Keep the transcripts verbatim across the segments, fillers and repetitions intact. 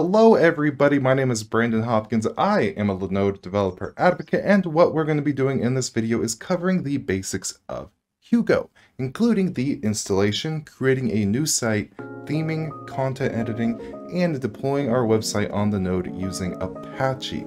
Hello everybody, my name is Brandon Hopkins. I am a Linode developer advocate, and what we're going to be doing in this video is covering the basics of Hugo, including the installation, creating a new site, theming, content editing, and deploying our website on the node using Apache.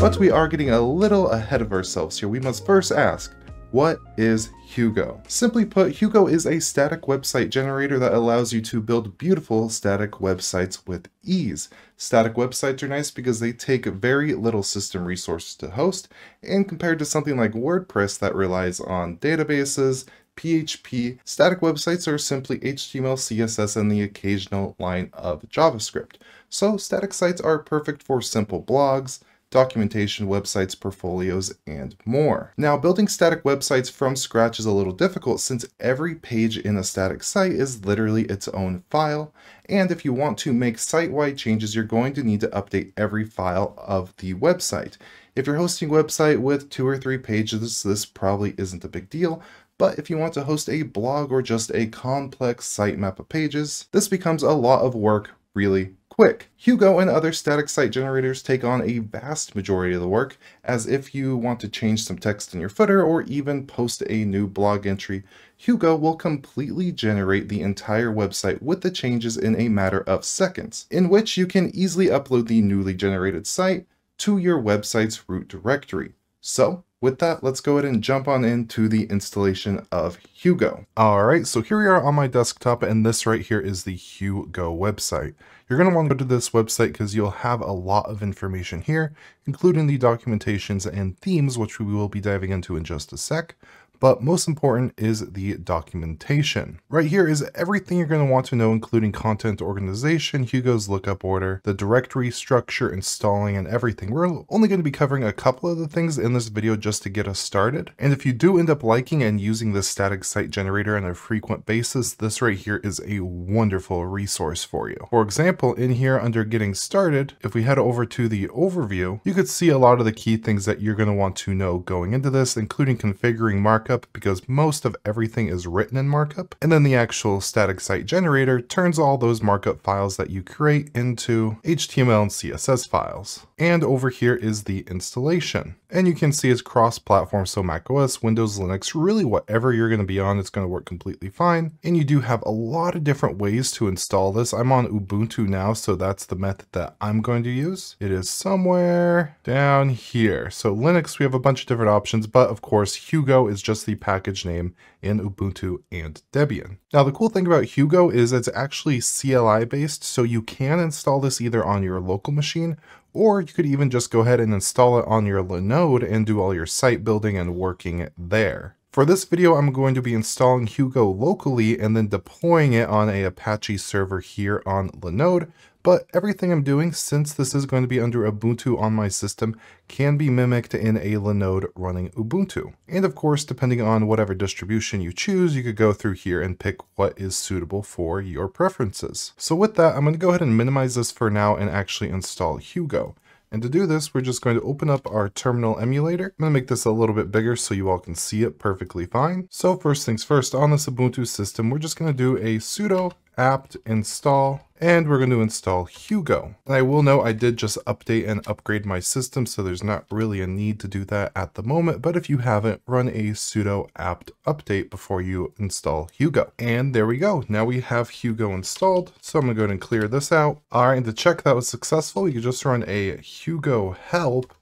But we are getting a little ahead of ourselves here. We must first ask, what is Hugo? Simply put, Hugo is a static website generator that allows you to build beautiful static websites with ease. Static websites are nice because they take very little system resources to host, and compared to something like WordPress that relies on databases, P H P, static websites are simply H T M L, C S S, and the occasional line of JavaScript. So static sites are perfect for simple blogs, documentation, websites, portfolios, and more. Now, building static websites from scratch is a little difficult since every page in a static site is literally its own file. And if you want to make site-wide changes, you're going to need to update every file of the website. If you're hosting a website with two or three pages, this probably isn't a big deal. But if you want to host a blog or just a complex sitemap of pages, this becomes a lot of work really quick. Hugo and other static site generators take on a vast majority of the work, as if you want to change some text in your footer or even post a new blog entry, Hugo will completely generate the entire website with the changes in a matter of seconds, in which you can easily upload the newly generated site to your website's root directory. So with that, let's go ahead and jump on into the installation of Hugo. All right, so here we are on my desktop, and this right here is the Hugo website. You're going to want to go to this website because you'll have a lot of information here, including the documentations and themes, which we will be diving into in just a sec. But most important is the documentation. Right here is everything you're going to want to know, including content organization, Hugo's lookup order, the directory structure, installing, and everything. We're only going to be covering a couple of the things in this video just to get us started. And if you do end up liking and using this static site generator on a frequent basis, this right here is a wonderful resource for you. For example, in here under getting started, if we head over to the overview, you could see a lot of the key things that you're going to want to know going into this, including configuring markup, because most of everything is written in markup. And then the actual static site generator turns all those markup files that you create into H T M L and C S S files. And over here is the installation. And you can see it's cross-platform, so macOS, Windows, Linux, really whatever you're going to be on, it's going to work completely fine. And you do have a lot of different ways to install this. I'm on Ubuntu now, so that's the method that I'm going to use. It is somewhere down here. So Linux, we have a bunch of different options, but of course, Hugo is just the package name in Ubuntu and Debian. Now, the cool thing about Hugo is it's actually C L I based, so you can install this either on your local machine, or you could even just go ahead and install it on your Linode and do all your site building and working there. For this video, I'm going to be installing Hugo locally and then deploying it on a Apache server here on Linode. But everything I'm doing, since this is going to be under Ubuntu on my system, can be mimicked in a Linode running Ubuntu. And of course, depending on whatever distribution you choose, you could go through here and pick what is suitable for your preferences. So with that, I'm going to go ahead and minimize this for now and actually install Hugo. And to do this, we're just going to open up our terminal emulator. I'm going to make this a little bit bigger so you all can see it perfectly fine. So first things first, on this Ubuntu system, we're just going to do a sudo apt install, and we're going to install Hugo. And I will note I did just update and upgrade my system, so there's not really a need to do that at the moment, but if you haven't, run a sudo apt update before you install Hugo. And there we go. Now we have Hugo installed, so I'm going to go ahead and clear this out. All right, and to check that was successful, you just run a Hugo help,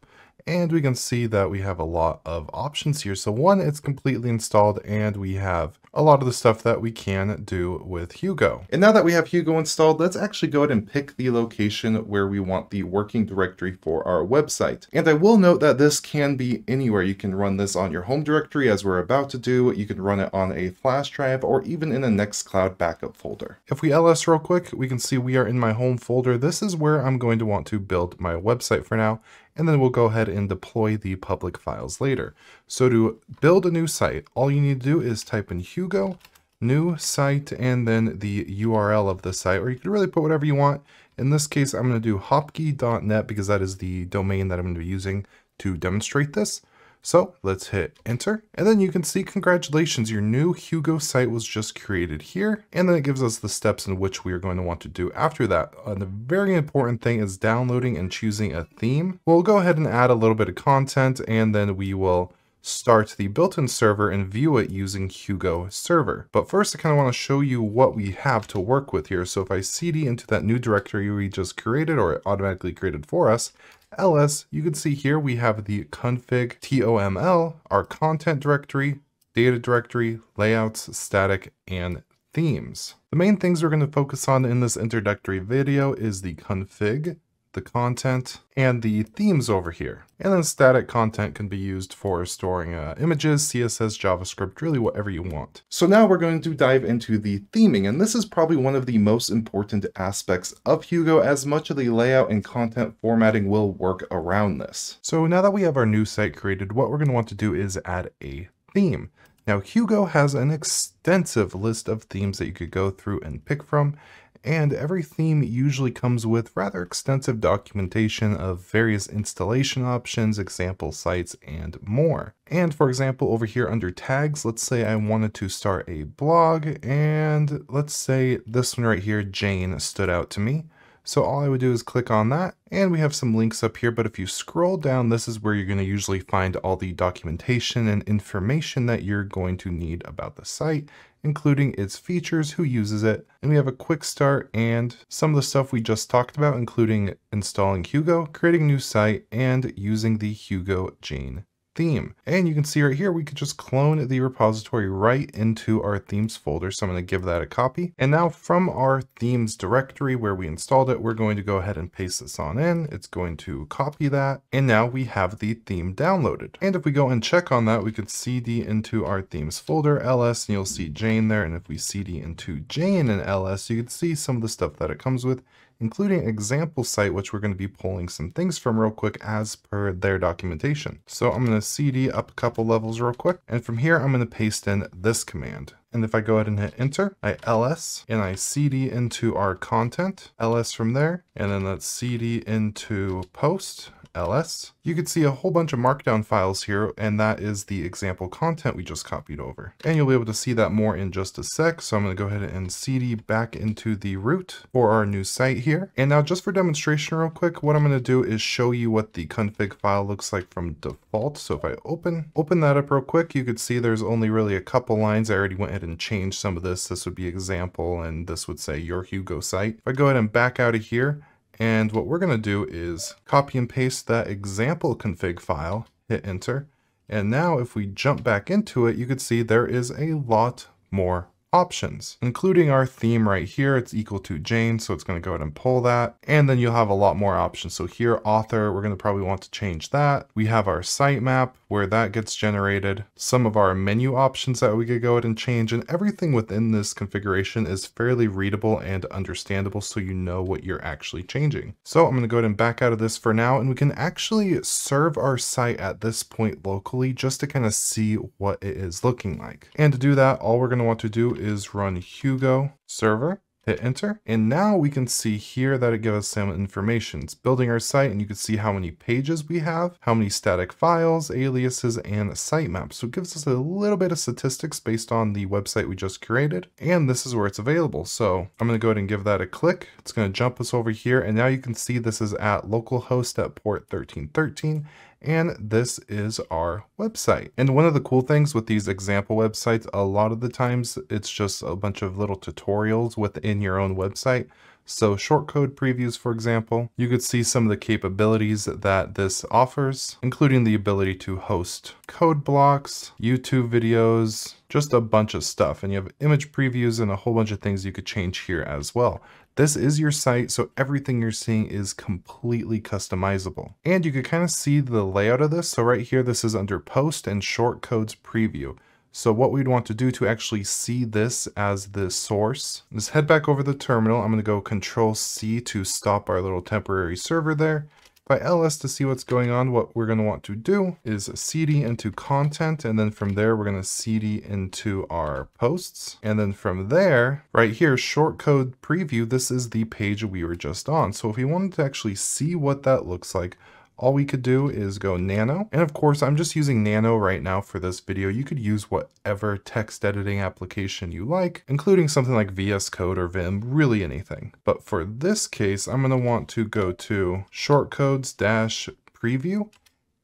and we can see that we have a lot of options here. So one, it's completely installed, and we have a lot of the stuff that we can do with Hugo. And now that we have Hugo installed, let's actually go ahead and pick the location where we want the working directory for our website. And I will note that this can be anywhere. You can run this on your home directory, as we're about to do. You can run it on a flash drive or even in a Nextcloud backup folder. If we L S real quick, we can see we are in my home folder. This is where I'm going to want to build my website for now, and then we'll go ahead and deploy the public files later. So to build a new site, all you need to do is type in Hugo, new site, and then the U R L of the site, or you could really put whatever you want. In this case, I'm gonna do hopkey dot net because that is the domain that I'm gonna be using to demonstrate this. So let's hit enter, and then you can see, congratulations, your new Hugo site was just created here. And then it gives us the steps in which we are going to want to do after that. And the very important thing is downloading and choosing a theme. We'll go ahead and add a little bit of content, and then we will start the built-in server and view it using Hugo server. But first, I kind of want to show you what we have to work with here. So if I C D into that new directory we just created, or it automatically created for us, L S, you can see here we have the config toml, our content directory, data directory, layouts, static, and themes. The main things we're going to focus on in this introductory video is the config, the content, and the themes over here. And then static content can be used for storing uh, images, C S S, JavaScript, really whatever you want. So now we're going to dive into the theming, and this is probably one of the most important aspects of Hugo, as much of the layout and content formatting will work around this. So now that we have our new site created, what we're going to want to do is add a theme. Now Hugo has an extensive list of themes that you could go through and pick from, and every theme usually comes with rather extensive documentation of various installation options, example sites, and more. And for example, over here under tags, let's say I wanted to start a blog, and let's say this one right here, Jane, stood out to me. So all I would do is click on that, and we have some links up here, but if you scroll down, this is where you're going to usually find all the documentation and information that you're going to need about the site, including its features, who uses it, and we have a quick start and some of the stuff we just talked about, including installing Hugo, creating a new site, and using the Hugo Jane theme. And you can see right here, we could just clone the repository right into our themes folder. So I'm going to give that a copy. And now from our themes directory where we installed it, we're going to go ahead and paste this on in. It's going to copy that. And now we have the theme downloaded. And if we go and check on that, we could C D into our themes folder, L S, and you'll see Jane there. And if we C D into Jane and L S, you can see some of the stuff that it comes with, including example site, which we're going to be pulling some things from real quick as per their documentation. So I'm going to C D up a couple levels real quick. And from here, I'm going to paste in this command. And if I go ahead and hit enter, I L S and I C D into our content, L S from there, and then let's C D into post, L S. You can see a whole bunch of markdown files here, and that is the example content we just copied over. And you'll be able to see that more in just a sec. So I'm going to go ahead and C D back into the root for our new site here. And now just for demonstration real quick, what I'm going to do is show you what the config file looks like from default. So if I open, open that up real quick, you could see there's only really a couple lines. I already went ahead and changed some of this. This would be example, and this would say your Hugo site. If I go ahead and back out of here, and what we're going to do is copy and paste that example config file, hit enter. And now if we jump back into it, you can see there is a lot more options, including our theme right here. It's equal to Jane, so it's going to go ahead and pull that. And then you'll have a lot more options. So here, author, we're going to probably want to change that. We have our sitemap where that gets generated, some of our menu options that we could go ahead and change, and everything within this configuration is fairly readable and understandable, so you know what you're actually changing. So I'm going to go ahead and back out of this for now, and we can actually serve our site at this point locally just to kind of see what it is looking like. And to do that, all we're going to want to do is run Hugo server, hit enter, and now we can see here that it gives us some information. It's building our site, and you can see how many pages we have, how many static files, aliases, and sitemaps. So it gives us a little bit of statistics based on the website we just created, and this is where it's available. So I'm going to go ahead and give that a click. It's going to jump us over here, and now you can see this is at localhost at port thirteen thirteen. And this is our website. And one of the cool things with these example websites, a lot of the times it's just a bunch of little tutorials within your own website. So shortcode previews, for example, you could see some of the capabilities that this offers, including the ability to host code blocks, YouTube videos, just a bunch of stuff. And you have image previews and a whole bunch of things you could change here as well. This is your site, so everything you're seeing is completely customizable. And you can kind of see the layout of this. So right here, this is under post and shortcodes preview. So what we'd want to do to actually see this as the source is head back over the terminal. I'm going to go control C to stop our little temporary server there. By L S to see what's going on, what we're going to want to do is C D into content, and then from there we're going to C D into our posts, and then from there right here, shortcode preview, this is the page we were just on. So if we wanted to actually see what that looks like, all we could do is go nano. And of course, I'm just using nano right now for this video. You could use whatever text editing application you like, including something like V S Code or Vim, really anything. But for this case, I'm going to want to go to shortcodes-preview,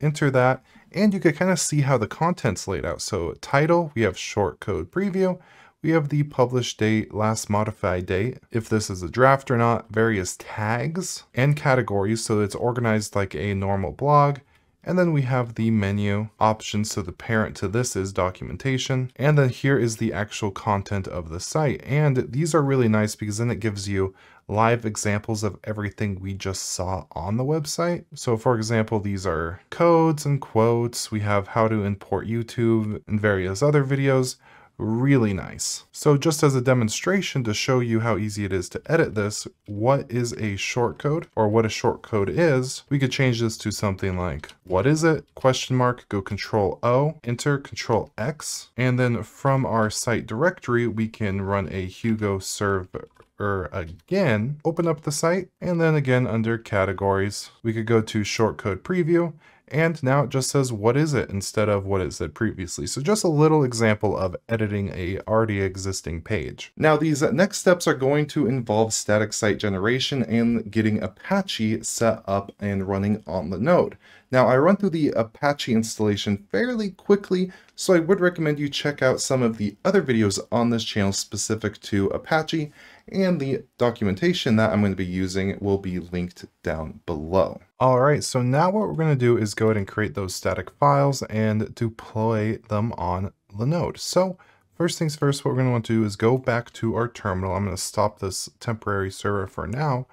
enter that, and you could kind of see how the content's laid out. So title, we have shortcode preview. We have the published date, last modified date, if this is a draft or not, various tags and categories, so it's organized like a normal blog. And then we have the menu options, so the parent to this is documentation. And then here is the actual content of the site. And these are really nice because then it gives you live examples of everything we just saw on the website. So for example, these are codes and quotes. We have how to import YouTube and various other videos. Really nice. So just as a demonstration to show you how easy it is to edit this, what is a shortcode or what a shortcode is, we could change this to something like, what is it? Question mark, go control O, enter control X. And then from our site directory, we can run a Hugo server again, open up the site. And then again, under categories, we could go to shortcode preview. And now it just says, what is it instead of what it said previously. So just a little example of editing a already existing page. Now these next steps are going to involve static site generation and getting Apache set up and running on the node. Now I run through the Apache installation fairly quickly, so I would recommend you check out some of the other videos on this channel specific to Apache, and the documentation that I'm going to be using will be linked down below. All right, so now what we're going to do is go ahead and create those static files and deploy them on Linode. So first things first, what we're going to want to do is go back to our terminal. I'm going to stop this temporary server for now.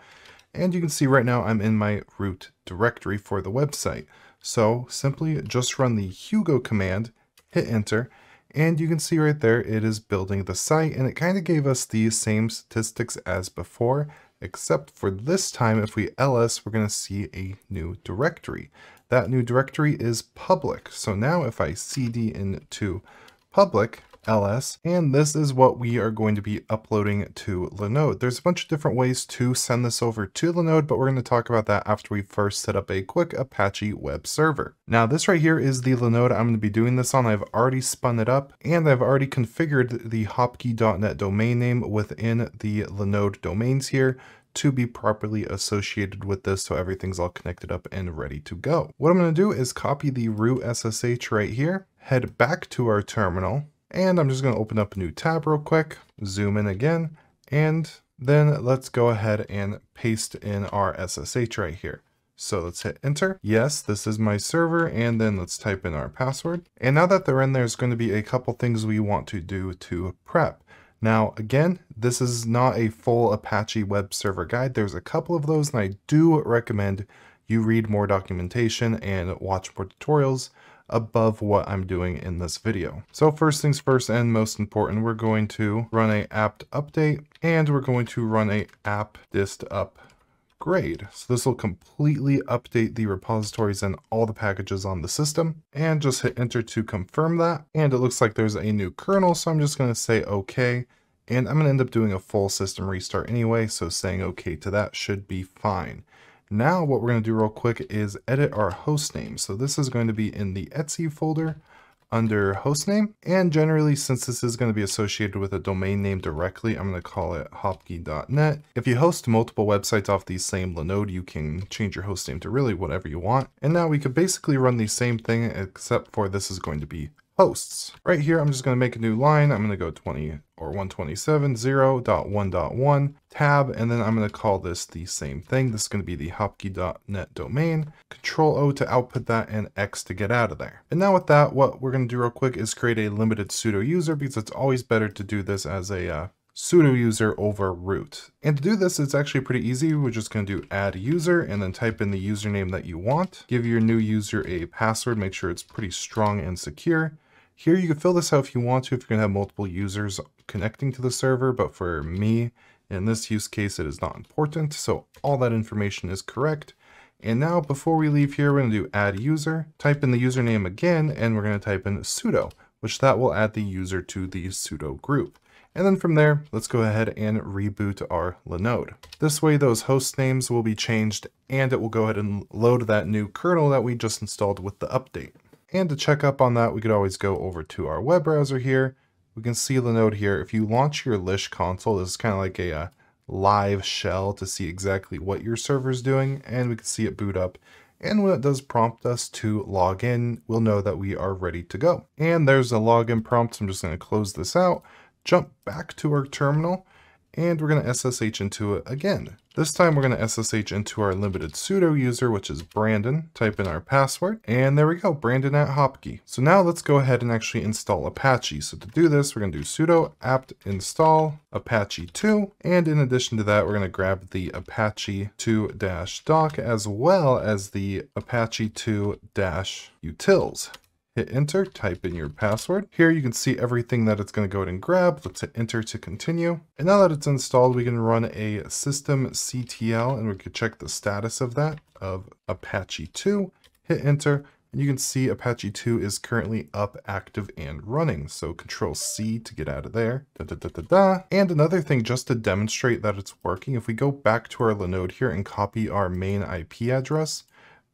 And you can see right now I'm in my root directory for the website. So simply just run the Hugo command, hit enter, and you can see right there, it is building the site, and it kind of gave us the same statistics as before, except for this time, if we ls, we're going to see a new directory. That new directory is public. So now if I cd into public, ls, and this is what we are going to be uploading to Linode. There's a bunch of different ways to send this over to Linode, but we're going to talk about that after we first set up a quick Apache web server. Now this right here is the Linode I'm going to be doing this on. I've already spun it up, and I've already configured the hopkey dot net domain name within the Linode domains here to be properly associated with this, so everything's all connected up and ready to go. What I'm going to do is copy the root S S H right here, head back to our terminal, and I'm just going to open up a new tab real quick, zoom in again, and then let's go ahead and paste in our S S H right here. So let's hit enter. Yes, this is my server, and then let's type in our password. And now that they're in, there's going to be a couple things we want to do to prep. Now, again, this is not a full Apache web server guide. There's a couple of those, and I do recommend you read more documentation and watch more tutorials above what I'm doing in this video. So first things first and most important, we're going to run a apt update, and we're going to run a app dist upgrade. So this will completely update the repositories and all the packages on the system, and just hit enter to confirm that. And it looks like there's a new kernel. So I'm just going to say okay, and I'm going to end up doing a full system restart anyway. So saying okay to that should be fine. Now what we're going to do real quick is edit our host name. So this is going to be in the Etsy folder under hostname. And generally, since this is going to be associated with a domain name directly, I'm going to call it hopkey dot net. If you host multiple websites off the same Linode, you can change your host name to really whatever you want. And now we could basically run the same thing, except for this is going to be hosts. Right here, I'm just going to make a new line. I'm going to go twenty or one twenty-seven dot zero dot one dot one tab, and then I'm going to call this the same thing. This is going to be the hopkey dot net domain. Control O to output that, and X to get out of there. And now with that, what we're going to do real quick is create a limited pseudo user, because it's always better to do this as a uh, pseudo user over root. And to do this, it's actually pretty easy. We're just going to do add user, and then type in the username that you want. Give your new user a password. Make sure it's pretty strong and secure. Here you can fill this out if you want to, if you're going to have multiple users connecting to the server, but for me, in this use case, it is not important. So all that information is correct. And now before we leave here, we're going to do add user, type in the username again, and we're going to type in sudo, which that will add the user to the sudo group. And then from there, let's go ahead and reboot our Linode. This way those host names will be changed and it will go ahead and load that new kernel that we just installed with the update. And to check up on that, we could always go over to our web browser here. We can see Linode here. If you launch your lish console, this is kind of like a uh, live shell to see exactly what your server's doing, and we can see it boot up. And when it does prompt us to log in, we'll know that we are ready to go. And there's a login prompt, so I'm just gonna close this out, jump back to our terminal, and we're gonna S S H into it again. This time we're gonna S S H into our limited pseudo user, which is Brandon, type in our password, and there we go, Brandon at Hopkey. So now let's go ahead and actually install Apache. So to do this, we're gonna do sudo apt install Apache two, and in addition to that, we're gonna grab the Apache two dash doc as well as the Apache two dash utils. Hit enter, type in your password. Here you can see everything that it's going to go ahead and grab. Let's hit enter to continue. And now that it's installed, we can run a systemctl and we could check the status of that, of Apache two. Hit enter, and you can see Apache two is currently up, active, and running. So control C to get out of there. Da, da, da, da, da. And another thing, just to demonstrate that it's working, if we go back to our Linode here and copy our main I P address,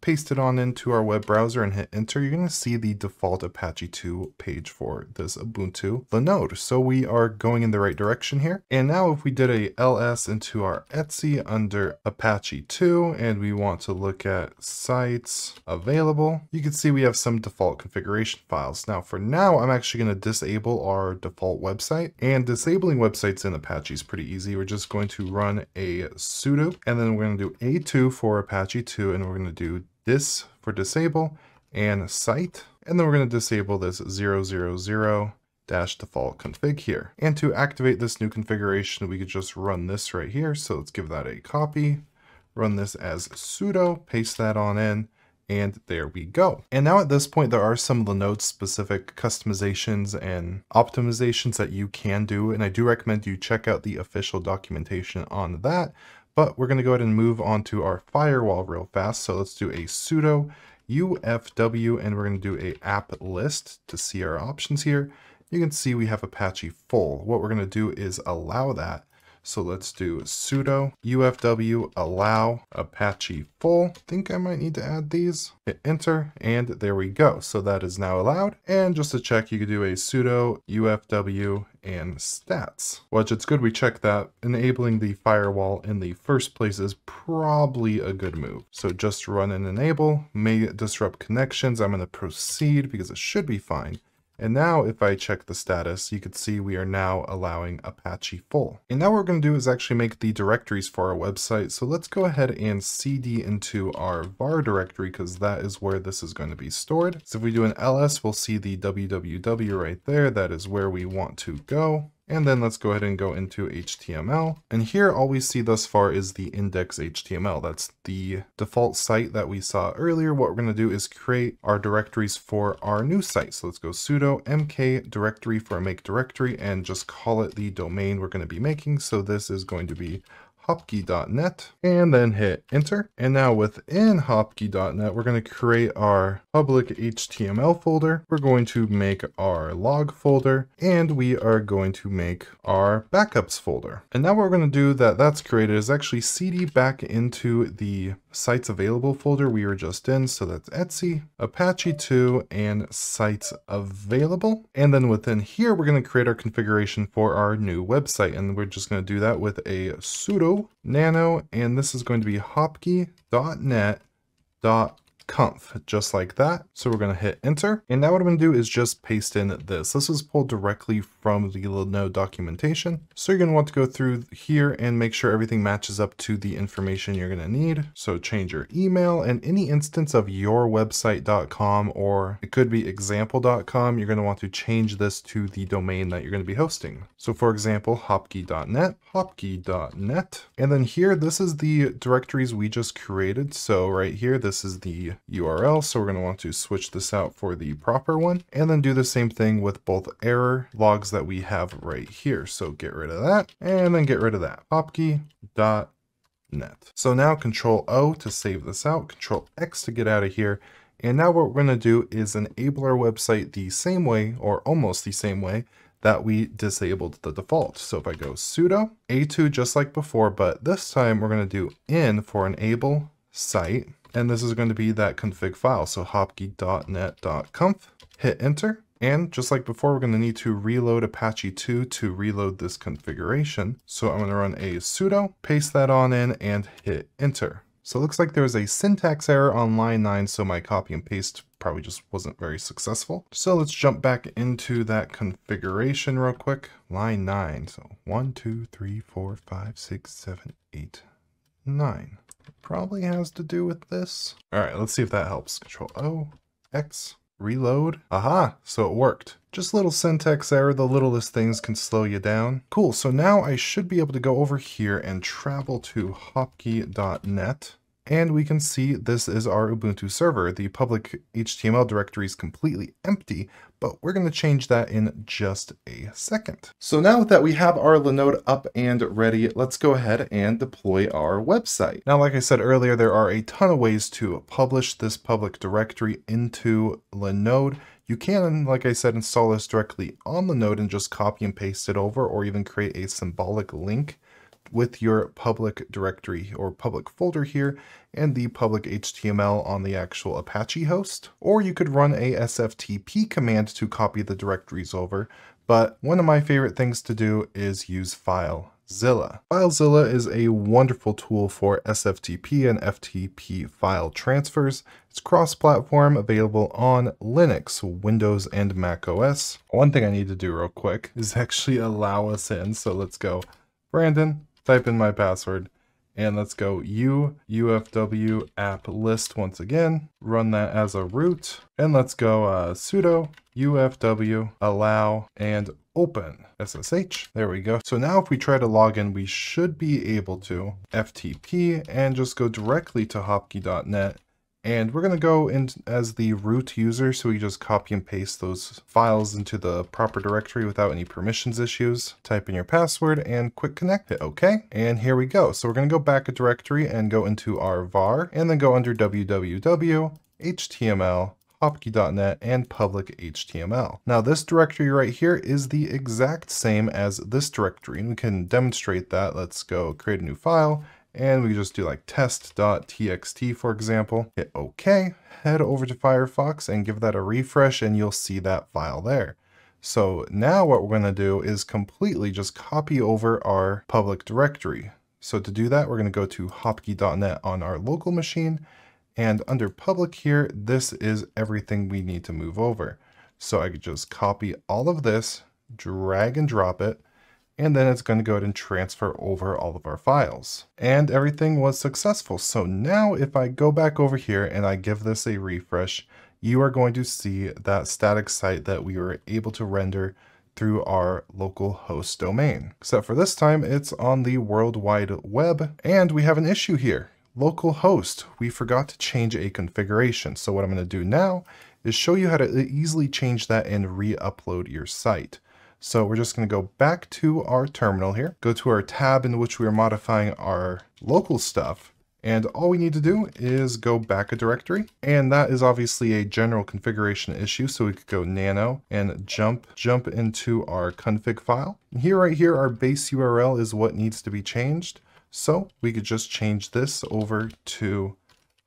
paste it on into our web browser and hit enter, you're going to see the default Apache two page for this Ubuntu Linode. So we are going in the right direction here. And now if we did a ls into our Etsy under Apache two, and we want to look at sites available, you can see we have some default configuration files. Now for now, I'm actually going to disable our default website, and disabling websites in Apache is pretty easy. We're just going to run a sudo, and then we're going to do A two for Apache two, and we're going to do this for disable and site. And then we're going to disable this zero zero zero dash default config here. And to activate this new configuration, we could just run this right here. So let's give that a copy, run this as sudo, paste that on in, and there we go. And now at this point, there are some Linode specific customizations and optimizations that you can do. And I do recommend you check out the official documentation on that. But we're going to go ahead and move on to our firewall real fast. So let's do a sudo U F W, and we're going to do a app list to see our options here. You can see we have Apache full. What we're going to do is allow that. So let's do sudo U F W allow Apache full. I think I might need to add these. Hit enter, and there we go. So that is now allowed. And just to check, you could do a sudo U F W and stats, which it's good we check that. Enabling the firewall in the first place is probably a good move. So just run and enable, may disrupt connections. I'm going to proceed because it should be fine. And now if I check the status, you can see we are now allowing Apache full. And now what we're going to do is actually make the directories for our website. So let's go ahead and C D into our var directory, because that is where this is going to be stored. So if we do an L S, we'll see the W W W right there. That is where we want to go. And then let's go ahead and go into H T M L. And here all we see thus far is the index H T M L. That's the default site that we saw earlier. What we're going to do is create our directories for our new site. So let's go sudo mk directory for a make directory and just call it the domain we're going to be making. So this is going to be hopkey dot net, and then hit enter. And now within hopkey dot net, we're going to create our public H T M L folder. We're going to make our log folder, and we are going to make our backups folder. And now what we're going to do that that's created is actually C D back into the sites available folder we were just in. So that's Etsy, Apache two, and sites available. And then within here, we're going to create our configuration for our new website. And we're just going to do that with a sudo nano, and this is going to be hopkey dot net dot conf, just like that. So we're going to hit enter. And now what I'm going to do is just paste in this. This was pulled directly from the Linode documentation. So you're going to want to go through here and make sure everything matches up to the information you're going to need. So change your email and any instance of your website dot com, or it could be example dot com. You're going to want to change this to the domain that you're going to be hosting. So for example, hopkey dot net, hopkey dot net. And then here, this is the directories we just created. So right here, this is the U R L. So we're going to want to switch this out for the proper one, and then do the same thing with both error logs that we have right here. So get rid of that, and then get rid of that. hopkey dot net. So now control O to save this out, control X to get out of here. And now what we're going to do is enable our website the same way, or almost the same way, that we disabled the default. So if I go sudo a two just like before, but this time we're going to do in for enable site, and this is going to be that config file. So hopkey dot net dot conf, hit enter. And just like before, we're going to need to reload Apache two to reload this configuration. So I'm going to run a sudo, paste that on in, and hit enter. So it looks like there was a syntax error on line nine, so my copy and paste probably just wasn't very successful. So let's jump back into that configuration real quick. Line nine, so one, two, three, four, five, six, seven, eight, nine. Probably has to do with this. All right, let's see if that helps. Control O, X. Reload. Aha, so it worked. Just little syntax error, the littlest things can slow you down. Cool, so now I should be able to go over here and travel to hopkey dot net. And we can see this is our Ubuntu server. The public H T M L directory is completely empty, but we're going to change that in just a second. So now that we have our Linode up and ready, let's go ahead and deploy our website. Now, like I said earlier, there are a ton of ways to publish this public directory into Linode. You can, like I said, install this directly on Linode and just copy and paste it over, or even create a symbolic link with your public directory or public folder here and the public H T M L on the actual Apache host. Or you could run a S F T P command to copy the directories over. But one of my favorite things to do is use FileZilla. FileZilla is a wonderful tool for S F T P and F T P file transfers. It's cross-platform, available on Linux, Windows, and Mac O S. One thing I need to do real quick is actually allow us in. So let's go Brandon, type in my password, and let's go u ufw app list once again, run that as a root, and let's go uh, sudo ufw allow and open S S H. There we go. So now if we try to log in, we should be able to F T P and just go directly to hopkey dot net. And we're going to go in as the root user, so we just copy and paste those files into the proper directory without any permissions issues. Type in your password and quick connect, hit OK. And here we go. So we're going to go back a directory and go into our var, and then go under www, H T M L, hopkey dot net, and public H T M L. Now this directory right here is the exact same as this directory, and we can demonstrate that. Let's go create a new file. And we just do like test dot T X T, for example, hit OK, head over to Firefox and give that a refresh, and you'll see that file there. So now what we're going to do is completely just copy over our public directory. So to do that, we're going to go to hopkey dot net on our local machine, and under public here, this is everything we need to move over. So I could just copy all of this, drag and drop it, and then it's going to go ahead and transfer over all of our files. And everything was successful. So now if I go back over here and I give this a refresh, you are going to see that static site that we were able to render through our local host domain. Except for this time, it's on the World Wide Web. And we have an issue here. Localhost, we forgot to change a configuration. So what I'm going to do now is show you how to easily change that and re-upload your site. So we're just going to go back to our terminal here, go to our tab in which we are modifying our local stuff. And all we need to do is go back a directory. And that is obviously a general configuration issue. So we could go nano and jump, jump into our config file. And here, right here, our base U R L is what needs to be changed. So we could just change this over to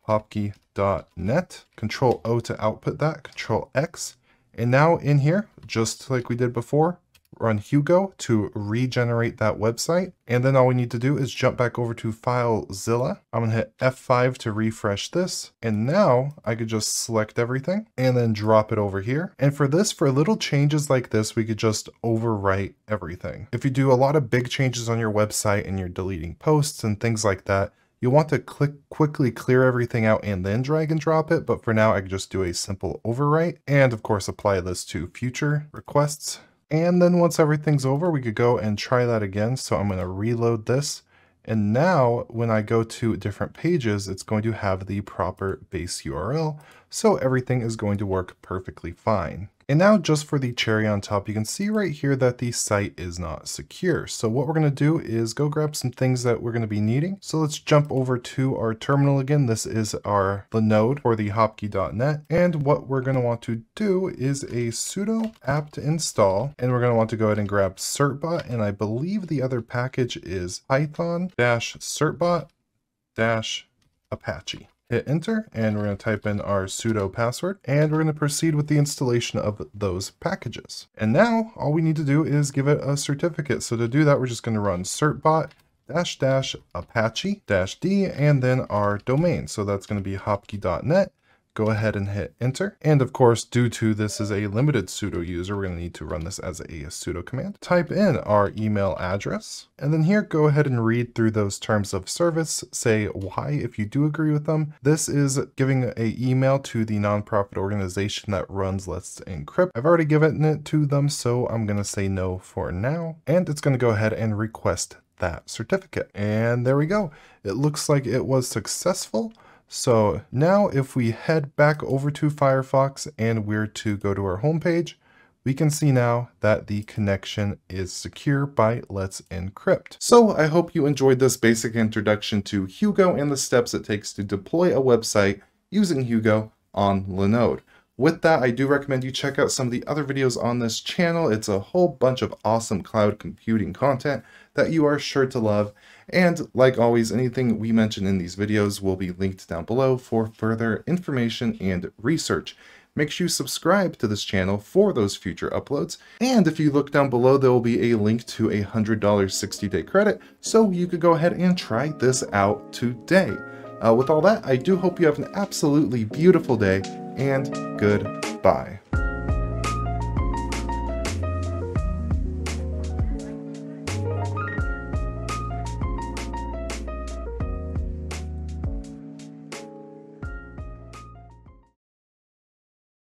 hopkey dot net, control O to output that, control X. And now in here, just like we did before, run Hugo to regenerate that website. And then all we need to do is jump back over to FileZilla. I'm going to hit F five to refresh this. And now I could just select everything and then drop it over here. And for this, for little changes like this, we could just overwrite everything. If you do a lot of big changes on your website and you're deleting posts and things like that, you'll want to click quickly clear everything out and then drag and drop it. But for now, I can just do a simple overwrite and of course apply this to future requests. And then once everything's over, we could go and try that again. So I'm going to reload this. And now when I go to different pages, it's going to have the proper base U R L. So everything is going to work perfectly fine. And now just for the cherry on top, you can see right here that the site is not secure. So what we're going to do is go grab some things that we're going to be needing. So let's jump over to our terminal again. This is our Linode for the hopkey dot net. And what we're going to want to do is a sudo apt install. And we're going to want to go ahead and grab certbot. And I believe the other package is python dash certbot dash apache. Hit enter, and we're going to type in our sudo password, and we're going to proceed with the installation of those packages. And now all we need to do is give it a certificate. So to do that, we're just going to run certbot dash dash apache dash d and then our domain. So that's going to be hopkey dot net. Go ahead and hit enter. And of course, due to this is a limited sudo user, we're going to need to run this as a sudo command. Type in our email address, and then here, go ahead and read through those terms of service. Say why, if you do agree with them. This is giving a email to the nonprofit organization that runs Let's Encrypt. I've already given it to them, so I'm going to say no for now. And it's going to go ahead and request that certificate. And there we go. It looks like it was successful. So now if we head back over to Firefox and we're to go to our home page, we can see now that the connection is secure by Let's Encrypt. So I hope you enjoyed this basic introduction to Hugo and the steps it takes to deploy a website using Hugo on Linode. With that, I do recommend you check out some of the other videos on this channel. It's a whole bunch of awesome cloud computing content that you are sure to love. And like always, anything we mention in these videos will be linked down below for further information and research. Make sure you subscribe to this channel for those future uploads. And if you look down below, there will be a link to a one hundred dollar sixty day credit, so you could go ahead and try this out today. Uh, with all that, I do hope you have an absolutely beautiful day, and goodbye.